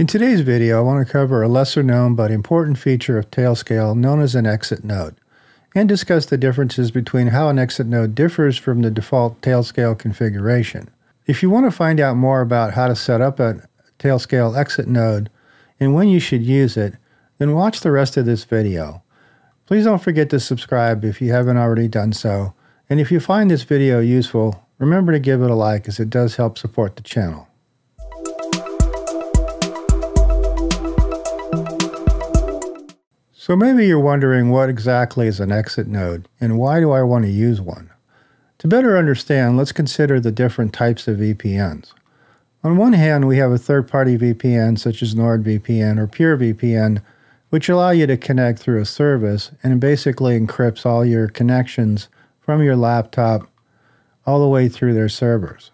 In today's video, I want to cover a lesser-known but important feature of Tailscale known as an exit node, and discuss the differences between how an exit node differs from the default Tailscale configuration. If you want to find out more about how to set up a Tailscale exit node and when you should use it, then watch the rest of this video. Please don't forget to subscribe if you haven't already done so, and if you find this video useful, remember to give it a like as it does help support the channel. So maybe you're wondering what exactly is an exit node, and why do I want to use one? To better understand, let's consider the different types of VPNs. On one hand, we have a third-party VPN such as NordVPN or PureVPN, which allow you to connect through a service and basically encrypts all your connections from your laptop all the way through their servers.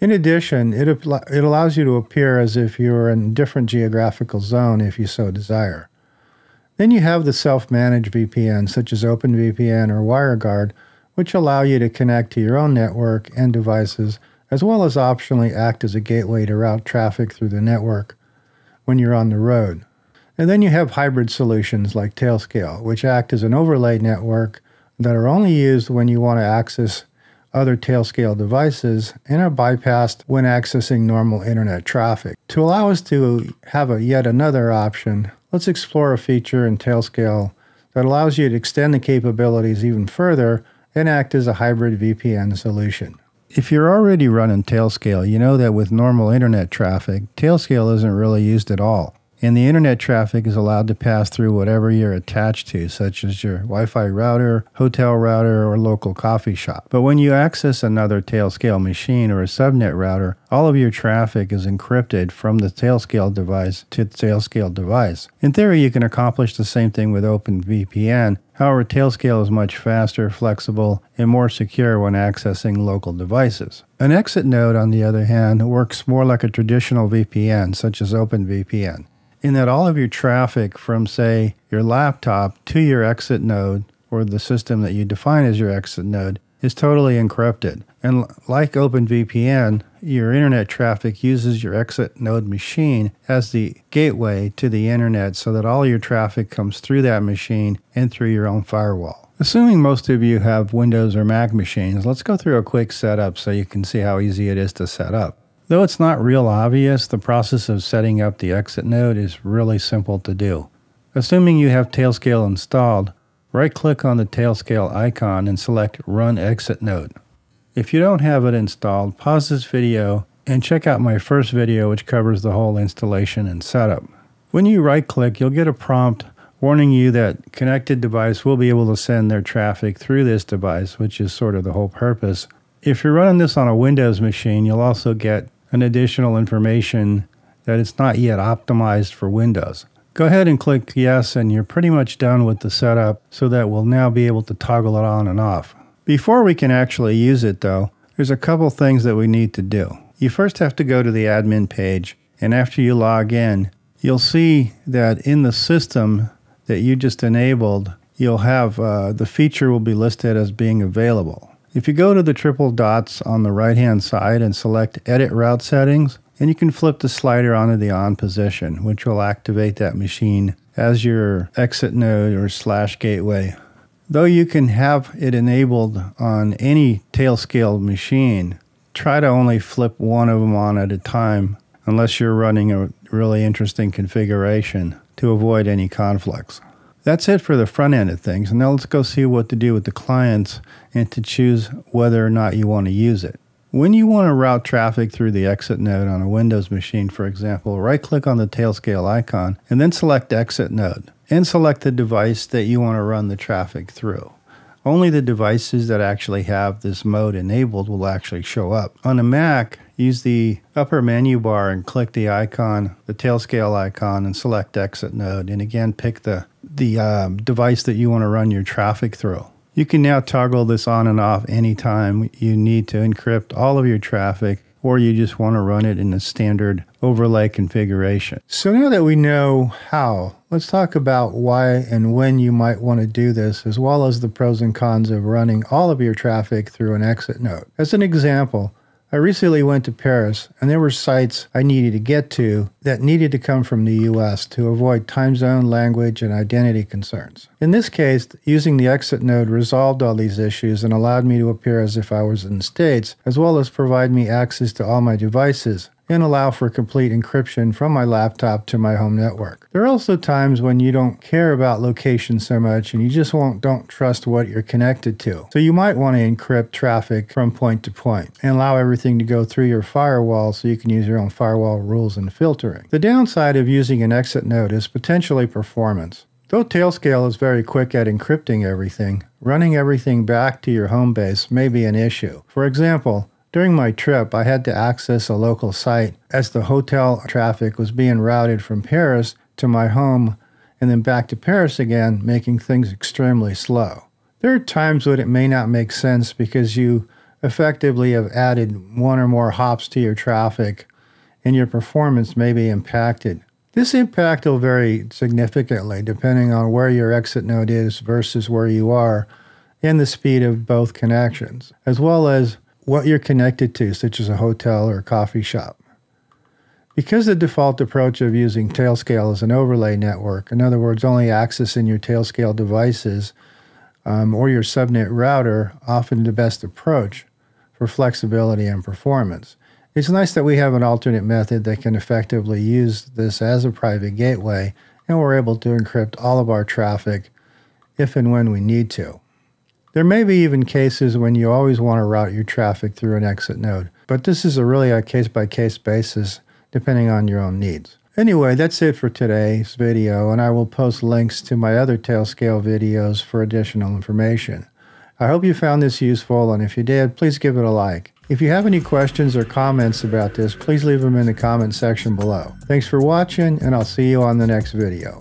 In addition, it allows you to appear as if you're in a different geographical zone if you so desire. Then you have the self-managed VPN, such as OpenVPN or WireGuard, which allow you to connect to your own network and devices, as well as optionally act as a gateway to route traffic through the network when you're on the road. And then you have hybrid solutions like Tailscale, which act as an overlay network that are only used when you want to access other Tailscale devices and are bypassed when accessing normal internet traffic. To allow us to have yet another option, let's explore a feature in Tailscale that allows you to extend the capabilities even further and act as a hybrid VPN solution. If you're already running Tailscale, you know that with normal internet traffic, Tailscale isn't really used at all, and the internet traffic is allowed to pass through whatever you're attached to, such as your Wi-Fi router, hotel router, or local coffee shop. But when you access another Tailscale machine or a subnet router, all of your traffic is encrypted from the Tailscale device to the Tailscale device. In theory, you can accomplish the same thing with OpenVPN. However, Tailscale is much faster, flexible, and more secure when accessing local devices. An exit node, on the other hand, works more like a traditional VPN, such as OpenVPN, in that all of your traffic from, say, your laptop to your exit node, or the system that you define as your exit node, is totally encrypted. And like OpenVPN, your internet traffic uses your exit node machine as the gateway to the internet so that all your traffic comes through that machine and through your own firewall. Assuming most of you have Windows or Mac machines, let's go through a quick setup so you can see how easy it is to set up. Though it's not real obvious, the process of setting up the exit node is really simple to do. Assuming you have Tailscale installed, right-click on the Tailscale icon and select Run Exit Node. If you don't have it installed, pause this video and check out my first video, which covers the whole installation and setup. When you right-click, you'll get a prompt warning you that connected device will be able to send their traffic through this device, which is sort of the whole purpose. If you're running this on a Windows machine, you'll also get an additional information that it's not yet optimized for Windows. Go ahead and click yes, and you're pretty much done with the setup, so that we'll now be able to toggle it on and off. Before we can actually use it though, there's a couple things that we need to do. You first have to go to the admin page, and after you log in, you'll see that in the system that you just enabled, you'll have the feature will be listed as being available. If you go to the triple dots on the right hand side and select Edit Route Settings, and you can flip the slider onto the on position, which will activate that machine as your exit node or slash gateway. Though you can have it enabled on any Tailscale machine, try to only flip one of them on at a time, unless you're running a really interesting configuration, to avoid any conflicts. That's it for the front end of things. Now let's go see what to do with the clients and to choose whether or not you want to use it. When you want to route traffic through the exit node on a Windows machine, for example, right-click on the Tailscale icon and then select Exit Node and select the device that you want to run the traffic through. Only the devices that actually have this mode enabled will actually show up. On a Mac, use the upper menu bar and click the icon, the Tailscale icon, and select Exit Node, and again pick the device that you want to run your traffic through. You can now toggle this on and off anytime you need to encrypt all of your traffic, or you just want to run it in a standard overlay configuration. So now that we know how, let's talk about why and when you might want to do this, as well as the pros and cons of running all of your traffic through an exit node. As an example, I recently went to Paris, and there were sites I needed to get to that needed to come from the US to avoid time zone, language, and identity concerns. In this case, using the exit node resolved all these issues and allowed me to appear as if I was in the States, as well as provide me access to all my devices and allow for complete encryption from my laptop to my home network. There are also times when you don't care about location so much and you just don't trust what you're connected to. So you might want to encrypt traffic from point to point and allow everything to go through your firewall so you can use your own firewall rules and filtering. The downside of using an exit node is potentially performance. Though Tailscale is very quick at encrypting everything, running everything back to your home base may be an issue. For example, during my trip, I had to access a local site as the hotel traffic was being routed from Paris to my home and then back to Paris again, making things extremely slow. There are times when it may not make sense because you effectively have added one or more hops to your traffic and your performance may be impacted. This impact will vary significantly depending on where your exit node is versus where you are and the speed of both connections, as well as what you're connected to, such as a hotel or a coffee shop. Because the default approach of using Tailscale is an overlay network, in other words, only accessing your Tailscale devices or your subnet router, often the best approach for flexibility and performance. It's nice that we have an alternate method that can effectively use this as a private gateway, and we're able to encrypt all of our traffic if and when we need to. There may be even cases when you always want to route your traffic through an exit node, but this is a case-by-case basis depending on your own needs. Anyway, that's it for today's video, and I will post links to my other Tailscale videos for additional information. I hope you found this useful, and if you did, please give it a like. If you have any questions or comments about this, please leave them in the comment section below. Thanks for watching, and I'll see you on the next video.